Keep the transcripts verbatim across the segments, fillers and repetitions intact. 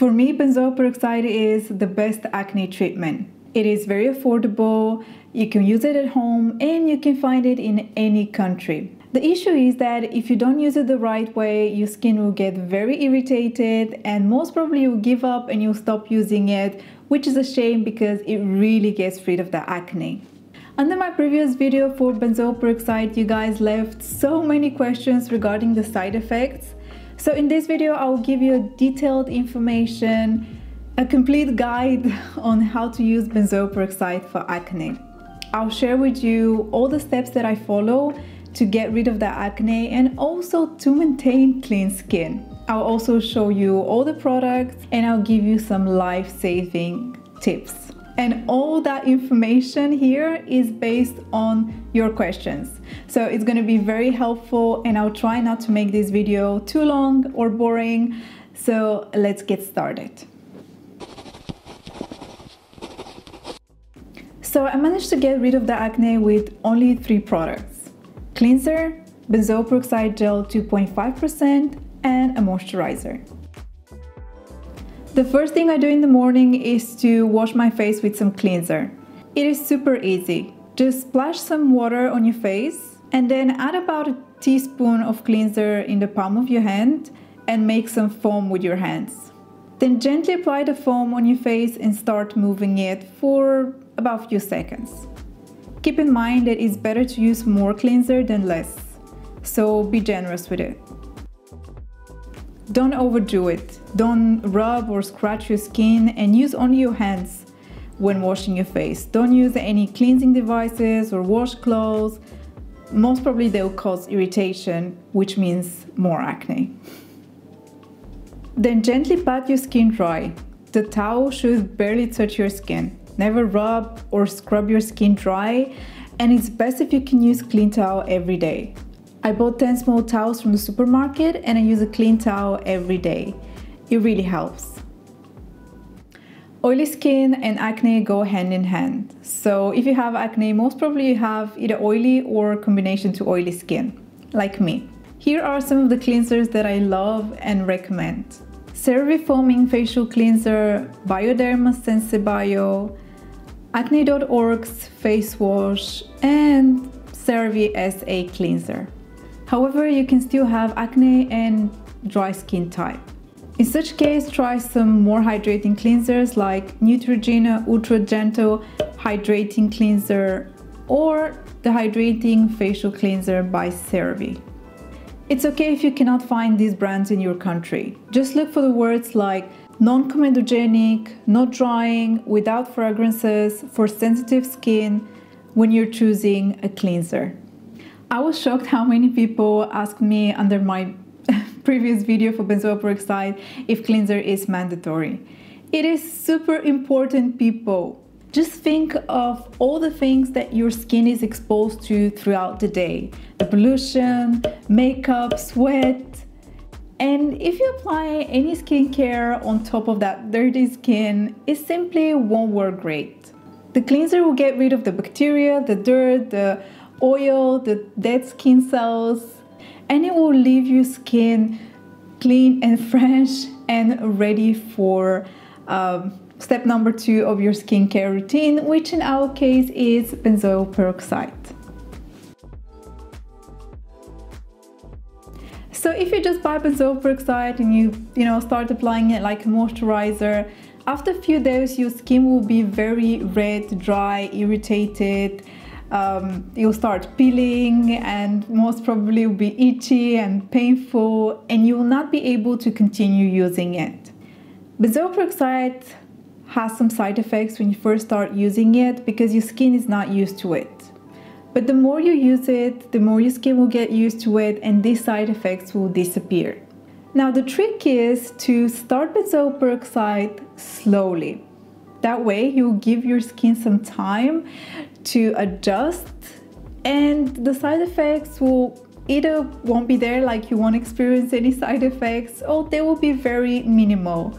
For me, benzoyl peroxide is the best acne treatment. It is very affordable, you can use it at home, and you can find it in any country. The issue is that if you don't use it the right way, your skin will get very irritated and most probably you'll give up and you'll stop using it, which is a shame because it really gets rid of the acne. Under my previous video for benzoyl peroxide, you guys left so many questions regarding the side effects. So in this video, I will give you detailed information, a complete guide on how to use benzoyl peroxide for acne. I'll share with you all the steps that I follow to get rid of the acne and also to maintain clean skin. I'll also show you all the products and I'll give you some life-saving tips. And all that information here is based on your questions. So it's going to be very helpful and I'll try not to make this video too long or boring. So let's get started. So I managed to get rid of the acne with only three products. Cleanser, benzoyl peroxide gel two point five percent, and a moisturizer. The first thing I do in the morning is to wash my face with some cleanser. It is super easy. Just splash some water on your face and then add about a teaspoon of cleanser in the palm of your hand and make some foam with your hands. Then gently apply the foam on your face and start moving it for about a few seconds. Keep in mind that it's better to use more cleanser than less, so be generous with it. Don't overdo it. Don't rub or scratch your skin and use only your hands when washing your face. Don't use any cleansing devices or washcloths. Most probably they'll cause irritation, which means more acne. Then gently pat your skin dry. The towel should barely touch your skin. Never rub or scrub your skin dry, and it's best if you can use clean towel every day. I bought ten small towels from the supermarket and I use a clean towel every day. It really helps. Oily skin and acne go hand in hand. So if you have acne, most probably you have either oily or combination to oily skin, like me. Here are some of the cleansers that I love and recommend. CeraVe Foaming Facial Cleanser, Bioderma SenseBio, Acne dot org's face wash, and CeraVe S A Cleanser. However, you can still have acne and dry skin type. In such case, try some more hydrating cleansers like Neutrogena Ultra Gentle Hydrating Cleanser or the Hydrating Facial Cleanser by CeraVe. It's okay if you cannot find these brands in your country. Just look for the words like non-comedogenic, not drying, without fragrances, for sensitive skin when you're choosing a cleanser. I was shocked how many people asked me under my previous video for benzoyl peroxide if cleanser is mandatory. It is super important, people. Just think of all the things that your skin is exposed to throughout the day. The pollution, makeup, sweat. And if you apply any skincare on top of that dirty skin, it simply won't work great. The cleanser will get rid of the bacteria, the dirt, the oil, the dead skin cells, and it will leave your skin clean and fresh and ready for um, step number two of your skincare routine, which in our case is benzoyl peroxide. So if you just buy benzoyl peroxide and you, you know, start applying it like a moisturizer, after a few days your skin will be very red, dry, irritated, um, you'll start peeling and most probably will be itchy and painful and you will not be able to continue using it. Benzoyl peroxide has some side effects when you first start using it because your skin is not used to it. But the more you use it, the more your skin will get used to it and these side effects will disappear. Now the trick is to start benzoyl peroxide slowly. That way you'll give your skin some time to adjust and the side effects will either won't be there, like you won't experience any side effects, or they will be very minimal.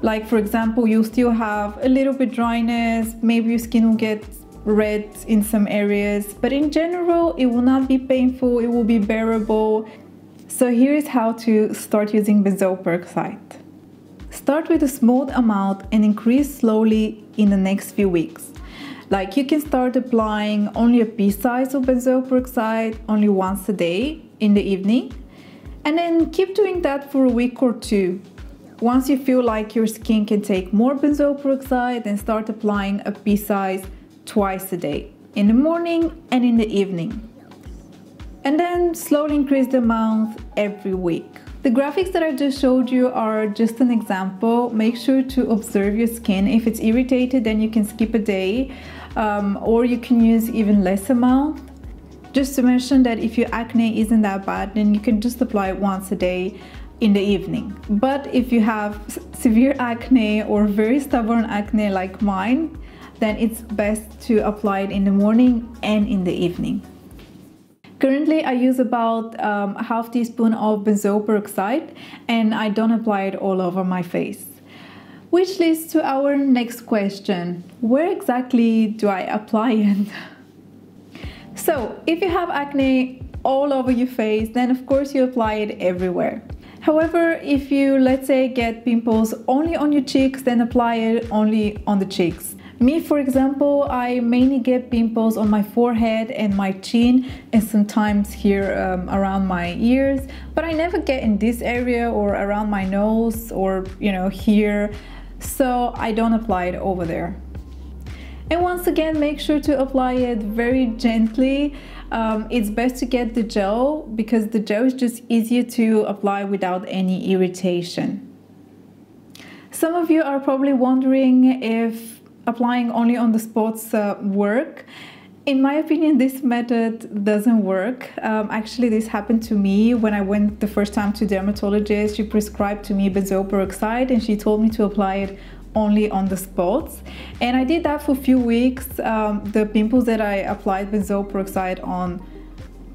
Like for example, you'll still have a little bit dryness, maybe your skin will get red in some areas, but in general it will not be painful, it will be bearable. So here is how to start using benzoyl peroxide. Start with a small amount and increase slowly in the next few weeks. Like, you can start applying only a pea size of benzoyl peroxide only once a day in the evening, and then keep doing that for a week or two. Once you feel like your skin can take more benzoyl peroxide, then start applying a pea size twice a day, in the morning and in the evening. And then slowly increase the amount every week. The graphics that I just showed you are just an example. Make sure to observe your skin. If it's irritated, then you can skip a day, um, or you can use even less amount. Just to mention that if your acne isn't that bad, then you can just apply it once a day in the evening. But if you have severe acne or very stubborn acne like mine, then it's best to apply it in the morning and in the evening. Currently, I use about um, a half teaspoon of benzoyl peroxide, and I don't apply it all over my face. Which leads to our next question: where exactly do I apply it? So, if you have acne all over your face, then of course you apply it everywhere. However, if you, let's say, get pimples only on your cheeks, then apply it only on the cheeks. Me, for example, I mainly get pimples on my forehead and my chin, and sometimes here um, around my ears, but I never get in this area or around my nose or, you know, here, so I don't apply it over there. And once again, make sure to apply it very gently. Um, it's best to get the gel, because the gel is just easier to apply without any irritation. Some of you are probably wondering if applying only on the spots uh, work. In my opinion, this method doesn't work. Um, actually, this happened to me when I went the first time to a dermatologist. She prescribed to me benzoyl peroxide, and she told me to apply it only on the spots. And I did that for a few weeks. Um, the pimples that I applied benzoyl peroxide on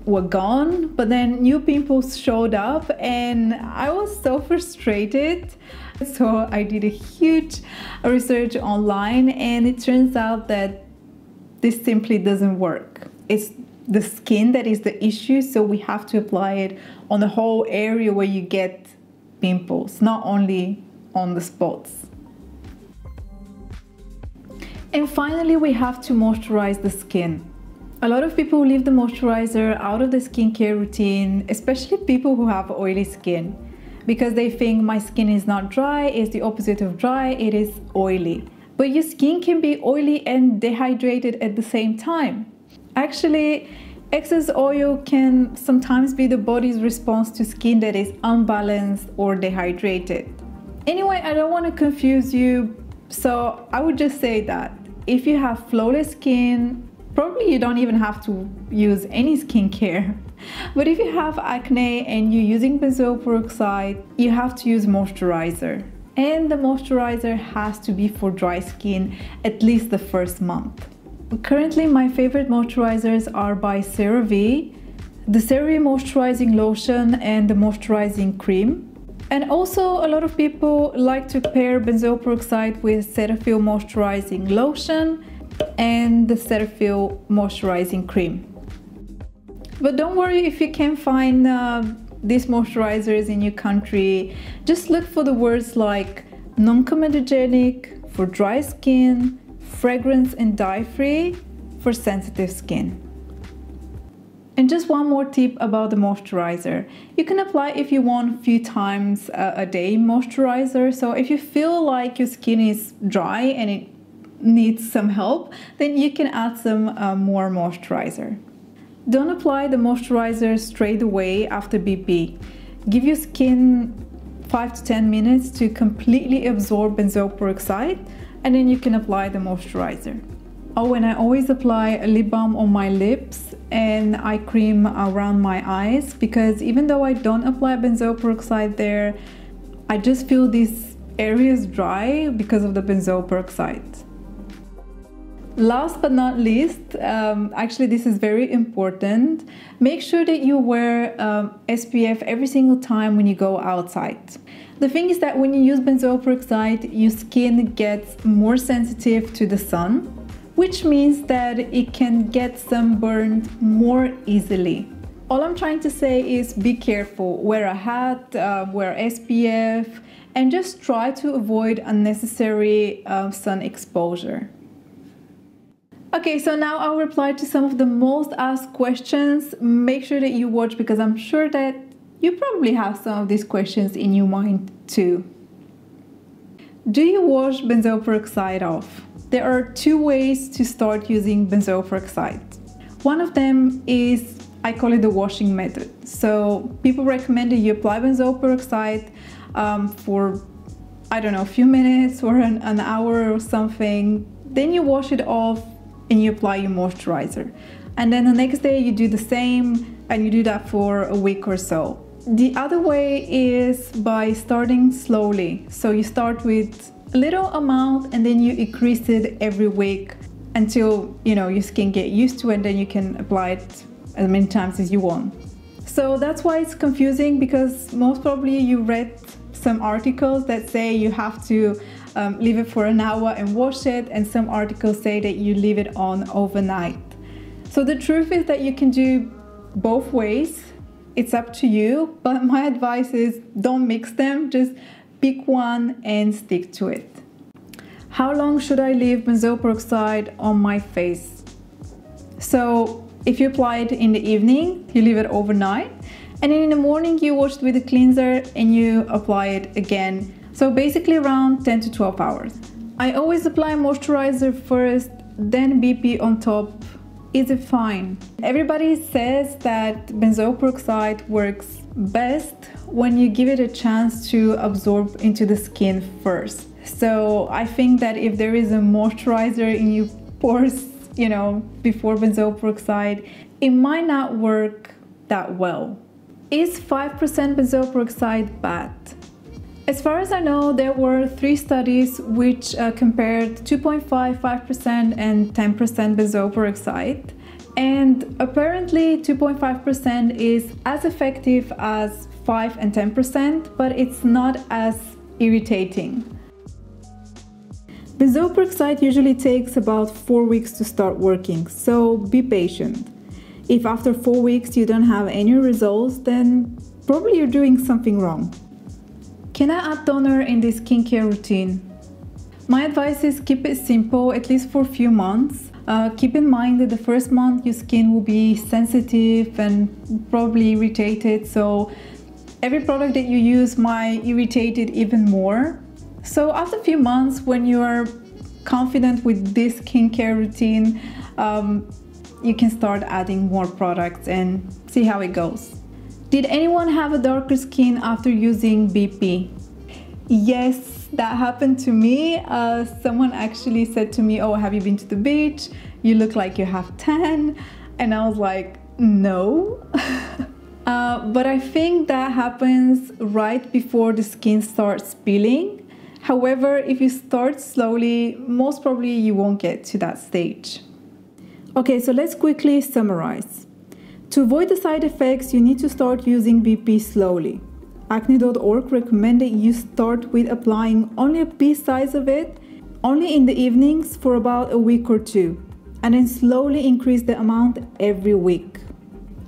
were gone, but then new pimples showed up, and I was so frustrated. So I did a huge research online, and it turns out that this simply doesn't work. It's the skin that is the issue, so we have to apply it on the whole area where you get pimples, not only on the spots. And finally, we have to moisturize the skin. A lot of people leave the moisturizer out of the skincare routine, especially people who have oily skin, because they think my skin is not dry, it's the opposite of dry, it is oily. But your skin can be oily and dehydrated at the same time. Actually, excess oil can sometimes be the body's response to skin that is unbalanced or dehydrated. Anyway, I don't want to confuse you, so I would just say that if you have flawless skin, probably you don't even have to use any skincare. But if you have acne and you're using benzoyl peroxide, you have to use moisturizer. And the moisturizer has to be for dry skin, at least the first month. Currently, my favorite moisturizers are by CeraVe, the CeraVe moisturizing lotion and the moisturizing cream. And also, a lot of people like to pair benzoyl peroxide with Cetaphil moisturizing lotion and the Cetaphil moisturizing cream. But don't worry if you can't find uh, these moisturizers in your country. Just look for the words like non-comedogenic for dry skin, fragrance and dye-free for sensitive skin. And just one more tip about the moisturizer. You can apply, if you want, a few times uh, a day moisturizer. So if you feel like your skin is dry and it needs some help, then you can add some uh, more moisturizer. Don't apply the moisturizer straight away after B P. Give your skin five to ten minutes to completely absorb benzoyl peroxide, and then you can apply the moisturizer. Oh, and I always apply a lip balm on my lips and eye cream around my eyes, because even though I don't apply benzoyl peroxide there, I just feel these areas dry because of the benzoyl peroxide. Last but not least, um, actually this is very important, make sure that you wear um, S P F every single time when you go outside. The thing is that when you use benzoyl peroxide, your skin gets more sensitive to the sun, which means that it can get sunburned more easily. All I'm trying to say is be careful, wear a hat, uh, wear S P F, and just try to avoid unnecessary uh, sun exposure. Okay, so now I'll reply to some of the most asked questions. Make sure that you watch because I'm sure that you probably have some of these questions in your mind too. Do you wash benzoyl peroxide off? There are two ways to start using benzoyl peroxide. One of them is, I call it the washing method. So people recommend that you apply benzoyl peroxide um, for, I don't know, a few minutes or an, an hour or something. Then you wash it off and you apply your moisturizer. And then the next day you do the same and you do that for a week or so. The other way is by starting slowly. So you start with a little amount and then you increase it every week until, you know, your skin get used to it, and then you can apply it as many times as you want. So that's why it's confusing, because most probably you read some articles that say you have to um, leave it for an hour and wash it, and some articles say that you leave it on overnight. So the truth is that you can do both ways. It's up to you, but my advice is don't mix them, just pick one and stick to it. How long should I leave benzoyl peroxide on my face? So if you apply it in the evening, you leave it overnight, and then in the morning you wash it with a cleanser and you apply it again. So basically around ten to twelve hours. I always apply moisturizer first, then B P on top. Is it fine? Everybody says that benzoyl peroxide works best when you give it a chance to absorb into the skin first. So I think that if there is a moisturizer in your pores, you know, before benzoyl peroxide, it might not work that well. Is five percent benzoyl peroxide bad? As far as I know, there were three studies which uh, compared two point five, five percent and ten percent benzoyl peroxide, and apparently two point five percent is as effective as five and ten percent, but it's not as irritating. Benzoyl peroxide usually takes about four weeks to start working, so be patient. If after four weeks you don't have any results, then probably you're doing something wrong. Can I add toner in the skincare routine? My advice is keep it simple, at least for a few months. Uh, keep in mind that the first month your skin will be sensitive and probably irritated, so every product that you use might irritate it even more. So after a few months, when you are confident with this skincare routine, um, you can start adding more products and see how it goes. Did anyone have a darker skin after using B P? Yes, that happened to me. Uh, someone actually said to me, oh, have you been to the beach? You look like you have tan. And I was like, no. uh, but I think that happens right before the skin starts peeling. However, if you start slowly, most probably you won't get to that stage. Okay, so let's quickly summarize. To avoid the side effects, you need to start using B P slowly. acne dot org recommended you start with applying only a pea size of it, only in the evenings for about a week or two, and then slowly increase the amount every week.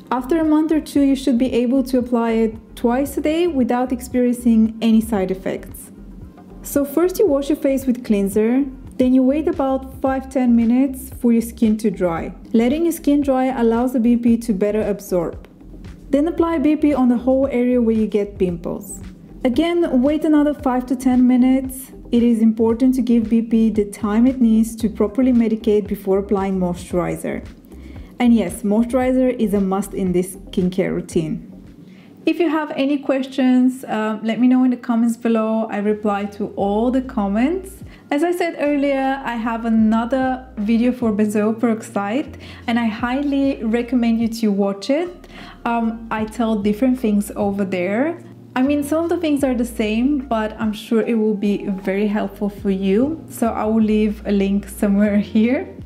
After a month or two, you should be able to apply it twice a day without experiencing any side effects. So first you wash your face with cleanser, then you wait about five to ten minutes for your skin to dry. Letting your skin dry allows the B P to better absorb. Then apply B P on the whole area where you get pimples. Again, wait another five to ten minutes. It is important to give B P the time it needs to properly medicate before applying moisturizer. And yes, moisturizer is a must in this skincare routine. If you have any questions, uh, let me know in the comments below. I reply to all the comments. As I said earlier, I have another video for benzoyl peroxide and I highly recommend you to watch it. Um, I tell different things over there. I mean, some of the things are the same, but I'm sure it will be very helpful for you. So I will leave a link somewhere here.